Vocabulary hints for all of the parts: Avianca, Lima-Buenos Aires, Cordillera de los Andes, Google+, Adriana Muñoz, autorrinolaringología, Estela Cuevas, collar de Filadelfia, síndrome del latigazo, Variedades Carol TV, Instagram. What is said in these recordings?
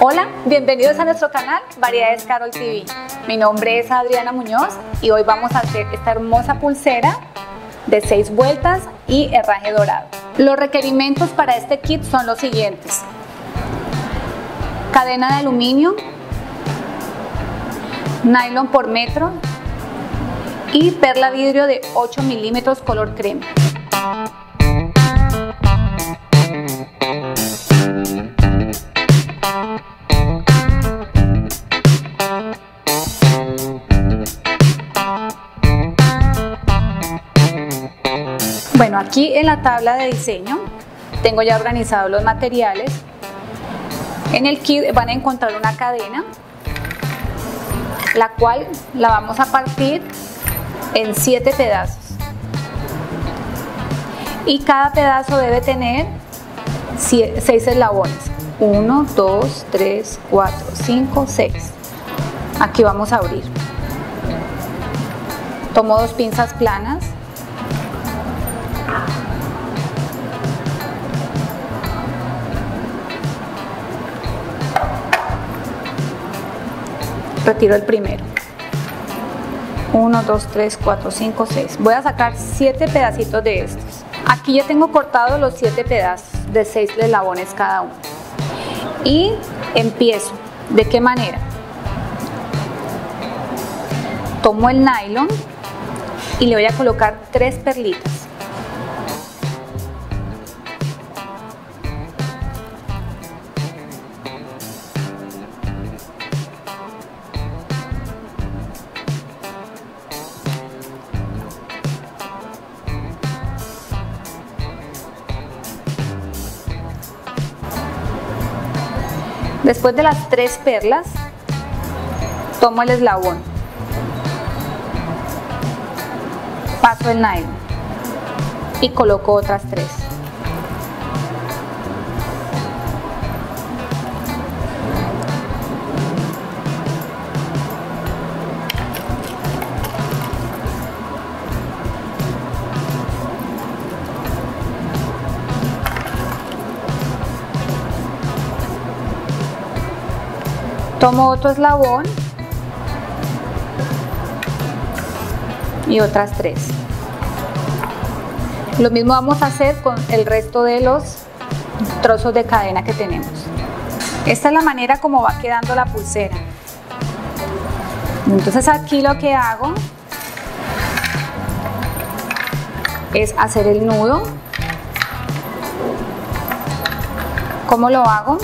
Hola, bienvenidos a nuestro canal Variedades Carol TV. Mi nombre es Adriana Muñoz y hoy vamos a hacer esta hermosa pulsera de 6 vueltas y herraje dorado. Los requerimientos para este kit son los siguientes: cadena de aluminio, nylon por metro y perla vidrio de 8 milímetros color crema. Bueno, aquí en la tabla de diseño tengo ya organizados los materiales. En el kit van a encontrar una cadena, la cual la vamos a partir en 7 pedazos y cada pedazo debe tener 6 eslabones: 1, 2, 3, 4, 5, 6. Aquí vamos a abrir. Tomo 2 pinzas planas. Retiro el primero. 1, 2, 3, 4, 5, 6. Voy a sacar 7 pedacitos de estos. Aquí ya tengo cortados los 7 pedazos de 6 eslabones cada uno. Y empiezo. ¿De qué manera? Tomo el nylon y le voy a colocar 3 perlitas. Después de las 3 perlas, tomo el eslabón, paso el nylon y coloco otras 3. Tomo otro eslabón y otras 3. Lo mismo vamos a hacer con el resto de los trozos de cadena que tenemos. Esta es la manera como va quedando la pulsera. Entonces aquí lo que hago es hacer el nudo. ¿Cómo lo hago?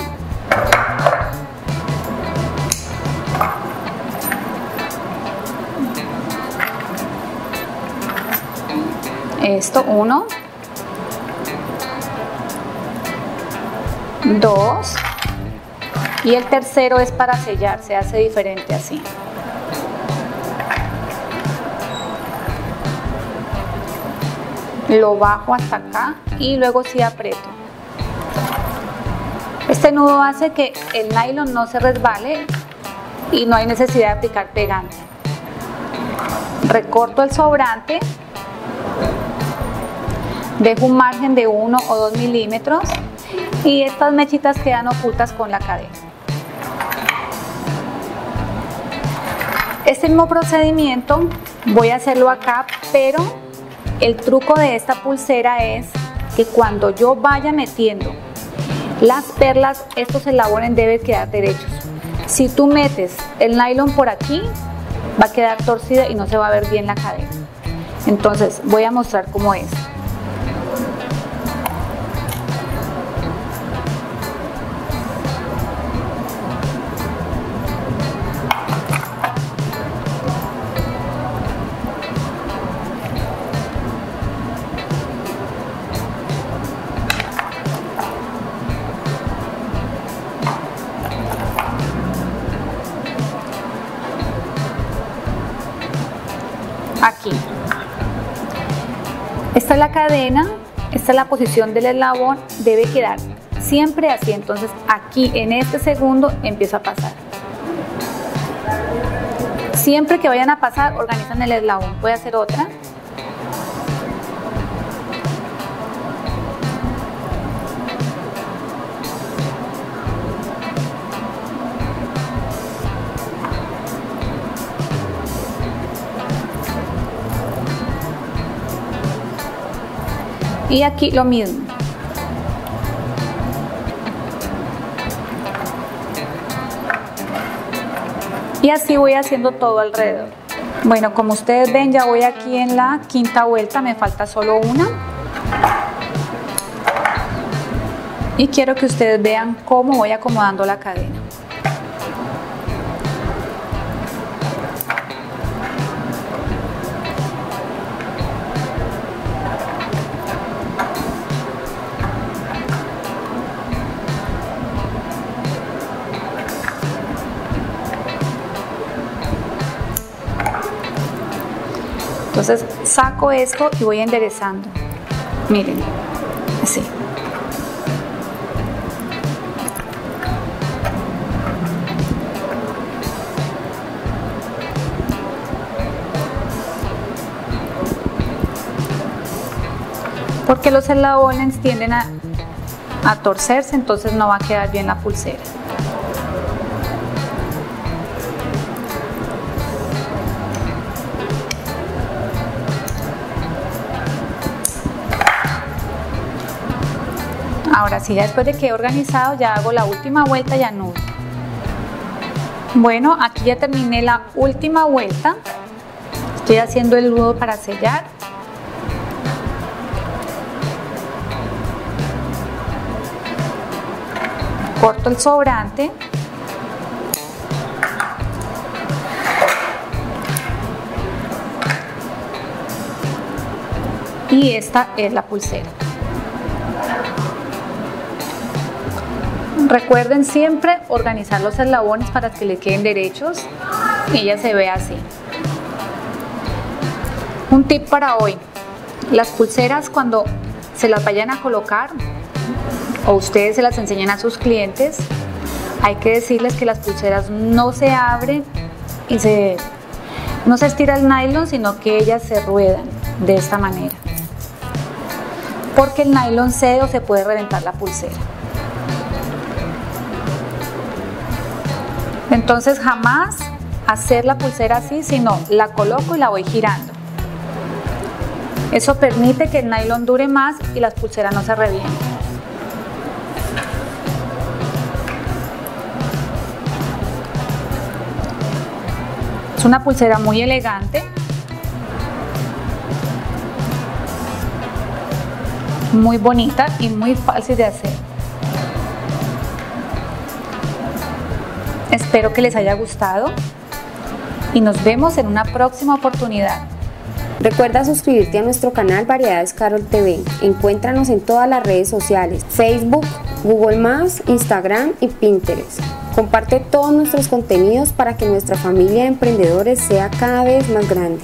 Esto, 1, 2 y el tercero es para sellar, se hace diferente así. Lo bajo hasta acá y luego sí aprieto. Este nudo hace que el nylon no se resbale y no hay necesidad de aplicar pegante. Recorto el sobrante. Dejo un margen de 1 o 2 milímetros y estas mechitas quedan ocultas con la cadena. Este mismo procedimiento voy a hacerlo acá, pero el truco de esta pulsera es que cuando yo vaya metiendo las perlas, estos eslabones deben quedar derechos. Si tú metes el nylon por aquí, va a quedar torcida y no se va a ver bien la cadena. Entonces voy a mostrar cómo es. Aquí. Esta es la cadena, esta es la posición del eslabón, debe quedar siempre así. Entonces aquí en este segundo empiezo a pasar. Siempre que vayan a pasar, organizan el eslabón. Voy a hacer otra. Y aquí lo mismo. Y así voy haciendo todo alrededor. Bueno, como ustedes ven, ya voy aquí en la quinta vuelta, me falta solo una. Y quiero que ustedes vean cómo voy acomodando la cadena. Entonces saco esto y voy enderezando, miren, así. Porque los eslabones tienden a torcerse, entonces no va a quedar bien la pulsera. Ahora sí, ya después de que he organizado, ya hago la última vuelta y anudo. Bueno, aquí ya terminé la última vuelta. Estoy haciendo el nudo para sellar. Corto el sobrante. Y esta es la pulsera. Recuerden siempre organizar los eslabones para que le queden derechos y ella se ve así. Un tip para hoy: las pulseras, cuando se las vayan a colocar o ustedes se las enseñan a sus clientes, hay que decirles que las pulseras no se abren y no se estira el nylon, sino que ellas se ruedan de esta manera, porque el nylon cede o se puede reventar la pulsera. Entonces jamás hacer la pulsera así, sino la coloco y la voy girando. Eso permite que el nylon dure más y las pulseras no se revienten. Es una pulsera muy elegante, muy bonita y muy fácil de hacer. Espero que les haya gustado y nos vemos en una próxima oportunidad. Recuerda suscribirte a nuestro canal Variedades Carol TV. Encuéntranos en todas las redes sociales: Facebook, Google+, Instagram y Pinterest. Comparte todos nuestros contenidos para que nuestra familia de emprendedores sea cada vez más grande.